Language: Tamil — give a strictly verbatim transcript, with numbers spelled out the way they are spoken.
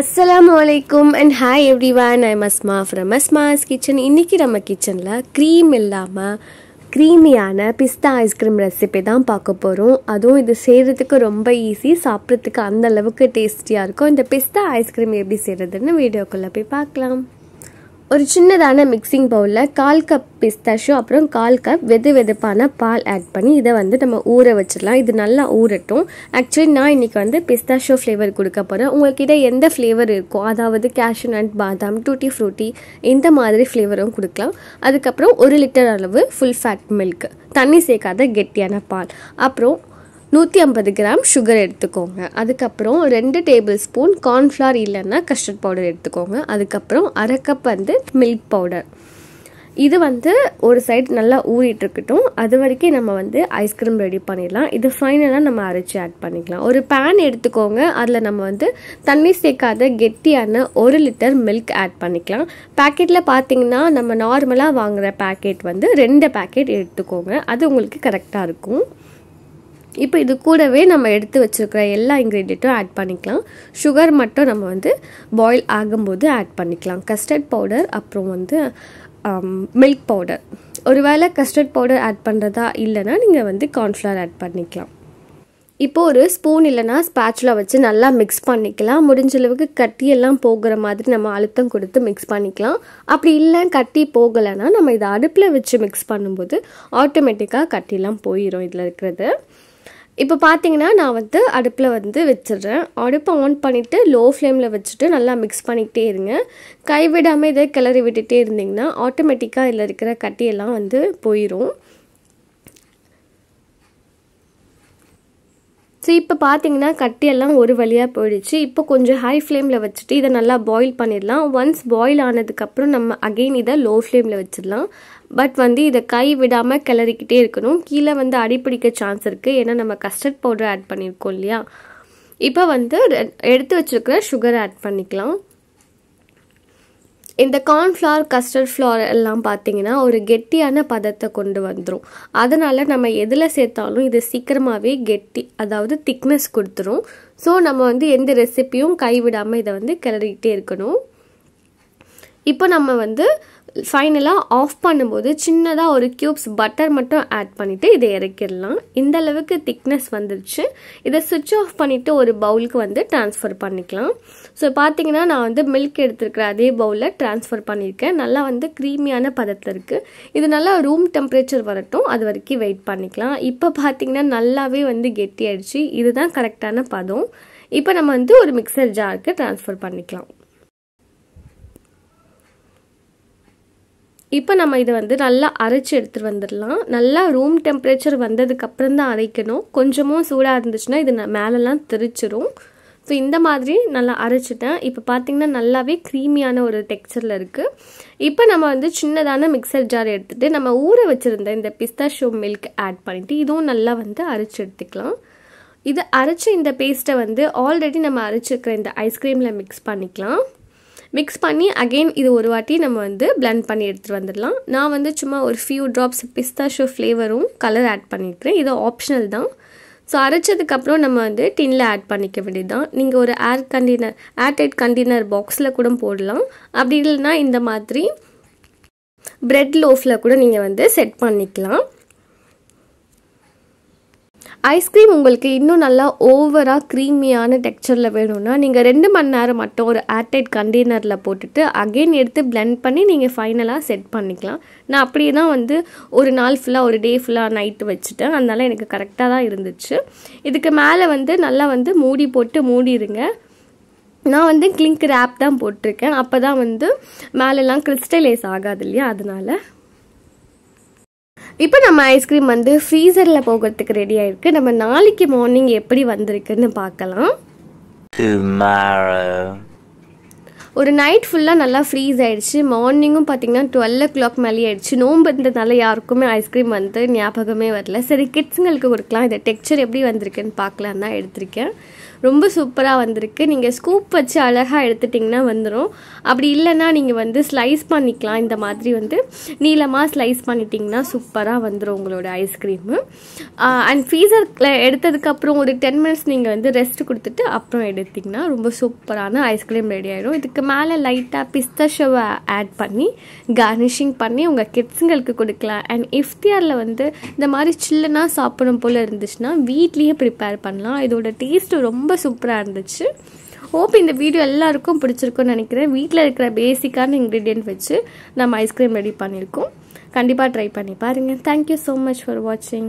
Assalamualaikum and hi everyone. I'm Asma from Asma's kitchen. இன்னைக்கு நம்ம கிச்சன்ல cream இல்லாம creamyயான pista ice cream recipe தான் பார்க்க போறோம். அதுவும் இது செய்யிறதுக்கு ரொம்ப ஈஸி, சாப்பிறதுக்கு அந்த அளவுக்கு டேஸ்டியா இருக்கும். இந்த pista ice cream எப்படி செய்யிறதுன்னு வீடியோக்குள்ள போய் பார்க்கலாம். ஒரு சின்னதான mixing bowlல one half cup pistachio அப்புறம் one half cup வெது வெதுப்பான பால் ஆட் பண்ணி இத வந்து நம்ம ஊற வச்சிரலாம். இது நல்லா ஊறட்டும். एक्चुअली நான் இன்னைக்கு வந்து pistachio flavor கொடுக்க போறேன். உங்ககிட்ட எந்த flavor இருக்கோ, அதாவது cashew nut, பாதாம், tutti frutti இந்த மாதிரி flavorவும் கொடுக்கலாம். அதுக்கு அப்புறம் one liter அளவு full fat milk, தண்ணி சேக்காத கெட்டியான பால், அப்புறம் one hundred fifty grams sugar எடுத்துக்கோங்க. அதுக்கு அப்புறம் two tablespoon corn flour இல்லனா custard powder எடுத்துக்கோங்க. அதுக்கு அப்புறம் one cup வந்து milk powder. இது வந்து ஒரு சைடு நல்லா ஊறிட்டு இருக்கட்டும். அதுவரைக்கும் நம்ம வந்து ஐஸ் கிரீம் ரெடி பண்ணிடலாம். இது ஃபைனலா நம்ம அரைச்சு ஆட் பண்ணிக்கலாம். ஒரு pan எடுத்துக்கோங்க. அதுல நம்ம வந்து தண்ணி சேக்காத கெட்டியான one liter milk ஆட் பண்ணிக்கலாம். பாக்கெட்ல பாத்தீங்கன்னா நம்ம நார்மலா வாங்குற பாக்கெட் வந்து ரெண்டு பாக்கெட் எடுத்துக்கோங்க. அது உங்களுக்கு கரெக்ட்டா இருக்கும். இப்போ இது கூடவே நம்ம எடுத்து வச்சிருக்கிற எல்லா இன்கிரிடியன்ட்டும் ஆட் பண்ணிக்கலாம். sugar மட்டும் நம்ம வந்து boil ஆகும்போது ஆட் பண்ணிக்கலாம். custard powder அப்புறம் வந்து milk powder. ஒருவேளை custard powder ஆட் பண்றதா இல்லனா நீங்க வந்து corn flour ஆட் பண்ணிக்கலாம். இப்போ ஒரு ஸ்பூன் இல்லனா ஸ்பாச்சுலா வச்சு நல்லா mix பண்ணிக்கலாம். முடிஞ்ச அளவுக்கு கட்டி எல்லாம் போகற மாதிரி நம்ம அழுத்தம் கொடுத்து mix பண்ணிக்கலாம். அப்படி இல்ல கட்டி போகலனா நம்ம இத அடுப்புல வச்சு mix பண்ணும்போது ஆட்டோமேட்டிக்கா கட்டி எல்லாம் போயிடும் இதல இருக்குது. இப்போ பாத்தீங்கன்னா நான் வந்து அடுப்புல வந்து வெச்சிரேன். அடுப்பை ஆன் பண்ணிட்டு லோ ஃப்ளேம்ல வச்சிட்டு நல்லா mix பண்ணிட்டே இருங்க. கை விடாம இத கிளறி விட்டுட்டே இருந்தீங்கன்னா ஆட்டோமேட்டிக்கா இதல இருக்கிற கட்டி எல்லாம் வந்து போயிடும். சோ இப்போ பாத்தீங்கன்னா கட்டி எல்லாம் ஒரு வழியா போயிடுச்சு. இப்போ கொஞ்சம் ஹை ஃப்ளேம்ல வச்சிட்டு இத நல்லா boil பண்ணிரலாம். once boil ஆனதுக்கு அப்புறம் நம்ம again இத low ஃப்ளேம்ல வச்சிரலாம். பட் வந்து இத கை விடாம கிளறிக்கிட்டே இருக்கணும். கீழ வந்து அடிபிடிக்க சான்ஸ் இருக்கு. ஏன்னா நம்ம கஸ்டர்ட் பவுடர் ஆட் பண்ணிருக்கோம் இல்லையா. இப்போ வந்து எடுத்து வச்சிருக்கிற சுகர் ஆட் பண்ணிக்கலாம். இந்த corn flour, custard flour எல்லாம் பாத்தீங்கன்னா ஒரு கெட்டியான பதத்தை கொண்டு வந்துரும். அதனால நம்ம எதுல சேர்த்தாலும் இது சீக்கிரமாவே கெட்டி, அதாவது thickness கொடுத்துரும். சோ நம்ம வந்து எந்த ரெசிபியும் கை விடாம இத வந்து கிளறிக்கிட்டே இருக்கணும். இப்போ நம்ம வந்து ஃபைனலா ஆஃப் பண்ணும்போது சின்னதா ஒரு cubes பட்டர் மட்டும் ஆட் பண்ணிட்டு இத இறக்கிரலாம். இந்த அளவுக்கு thickness வந்துருச்சு. இத switch off பண்ணிட்டு ஒரு பவுலுக்கு வந்து ட்ரான்ஸ்ஃபர் பண்ணிக்கலாம். சோ பாத்தீங்கன்னா நான் வந்து milk எடுத்துக்கிற அதே பவுல்ல ட்ரான்ஸ்ஃபர் பண்ணிருக்கேன். நல்லா வந்து creamyயான பதத்துல இருக்கு. இது நல்லா room temperature வரட்டும். அதுவரைக்கும் வெயிட் பண்ணிக்கலாம். இப்போ பாத்தீங்கன்னா நல்லாவே வந்து கெட்டி ஆயிடுச்சு. இதுதான் கரெக்ட்டான பதம். இப்போ நம்ம வந்து ஒரு மிக்ஸர் ஜாருக்கு ட்ரான்ஸ்ஃபர் பண்ணிக்கலாம். இப்போ நம்ம இத வந்து நல்லா அரைச்சு எடுத்து வந்திரலாம். நல்லா room temperature வந்ததுக்கு அப்புறம் தான் அரைக்கணும். கொஞ்சமும் சூடா இருந்துச்சுனா இது மேல எல்லாம் திரிச்சிரும். சோ இந்த மாதிரி நல்லா அரைச்சிட்டேன். இப்போ பாத்தீங்கன்னா நல்லாவே creamyயான ஒரு டெக்ஸ்சர்ல இருக்கு. இப்போ நம்ம வந்து சின்னதான மிக்ஸர் ஜார் எடுத்துட்டு நம்ம ஊற வச்சிருந்த இந்த pistachio milk ஆட் பண்ணிட்டு இதுவும் நல்லா வந்து அரைச்சு எடுத்துக்கலாம். இது அரைச்சு இந்த பேஸ்ட வந்து ஆல்ரெடி நம்ம அரைச்சிருக்கிற இந்த ஐஸ் கிரீம்ல mix பண்ணிக்கலாம். mix பண்ணி again இது ஒரு வாட்டி நம்ம வந்து blend பண்ணி எடுத்து வந்திரலாம். நான் வந்து சும்மா ஒரு few drops pistachio flavorum color add பண்ணிட்டேன். இது optional தான். சோ அரைச்சதுக்கு அப்புறம் நம்ம வந்து டின்ல ஆட் பண்ணிக்க வேண்டியதுதான். நீங்க ஒரு air container, airtight container boxல கூட போடலாம். அப்படி இல்லனா இந்த மாதிரி bread loafல கூட நீங்க வந்து செட் பண்ணிக்கலாம். ஐஸ் கிரீம் உங்களுக்கு இன்னும் நல்லா ஓவரா creamyயான டெக்ஸ்சர்ல வேணும்னா நீங்க two மணி நேரம் மட்டும் ஒரு airtight container-ல போட்டுட்டு again எடுத்து blend பண்ணி நீங்க ஃபைனலா செட் பண்ணிக்கலாம். நான் அப்படியே தான் வந்து ஒரு நாள் ஃபுல்லா ஒரு டே ஃபுல்லா நைட் வச்சிட்டேன். அதனால எனக்கு கரெக்ட்டா தான் இருந்துச்சு. இதுக்கு மேல வந்து நல்லா வந்து மூடி போட்டு மூடிடுங்க. நான் வந்து கிளிங்க் ராப் தான் போட்டுருக்கேன். அப்பதான் வந்து மேல எல்லாம் crystallize ஆகாது இல்லையா. அதனால இப்போ நம்ம ஐஸ்கிரீம் வந்து ஃப்ரீசர்ல போகிறதுக்கு ரெடி ஆயிருக்கு. நம்ம நாளைக்கு மார்னிங் எப்படி வந்திருக்குன்னு பார்க்கலாம். ஒரு நைட் ஃபுல்லா நல்லா ஃப்ரீஸ் ஆயிடுச்சு மார்னிங்கும் பாத்தீங்கன்னா twelve o'clock மேல ஆயிடுச்சு நோம்பு இருந்ததால யாருக்குமே ஐஸ்கிரீம் வந்து ஞாபகமே வரல சரி கிட்ஸ்ங்களுக்கு கொடுக்கலாம் இந்த டெக்ஸ்சர் எப்படி வந்திருக்குன்னு பார்க்கலாம் தான் எடுத்துர்க்கேன் ரொம்ப சூப்பரா வந்திருக்கு நீங்க ஸ்கூப் வச்சு அழகா எடுத்துட்டீங்கன்னா வந்துரும் அப்படி இல்லனா நீங்க வந்து ஸ்லைஸ் பண்ணிக்கலாம் இந்த மாதிரி வந்து நீலமா ஸ்லைஸ் பண்ணிட்டீங்கன்னா சூப்பரா வந்துரும் உங்களோட ஐஸ்கிரீம் and ஃப்ரீசர்ல எடுத்ததுக்கு அப்புறம் ஒரு ten minutes நீங்க வந்து ரெஸ்ட் கொடுத்துட்டு அப்புறம் எடுத்தீங்கன்னா ரொம்ப சூப்பரான ஐஸ்கிரீம் ரெடி ஆயிடும் இதுக்கு மேல லைட்டா பிஸ்தா ஷவ ஆட் பண்ணி garnishing பண்ணி உங்க கிட்ஸ்ங்களுக்கு கொடுக்கலாம் and இஃப்தியார்ல வந்து இந்த மாதிரி சில்லனா சாப்பிடும் போல இருந்துச்சுனா வீட்லயே prepare பண்ணலாம் இதோட டேஸ்ட் ரொம்ப சூப்பரா இருந்துச்சு hope இந்த வீடியோ எல்லாருக்கும் பிடிச்சிருக்கும்னு நினைக்கிறேன் வீட்ல இருக்கிற பேசிக்கான ingredient வெச்சு நம்ம ஐஸ்கிரீம் ரெடி பண்ணிருக்கோம் கண்டிப்பா ட்ரை பண்ணி பாருங்க thank you so much for watching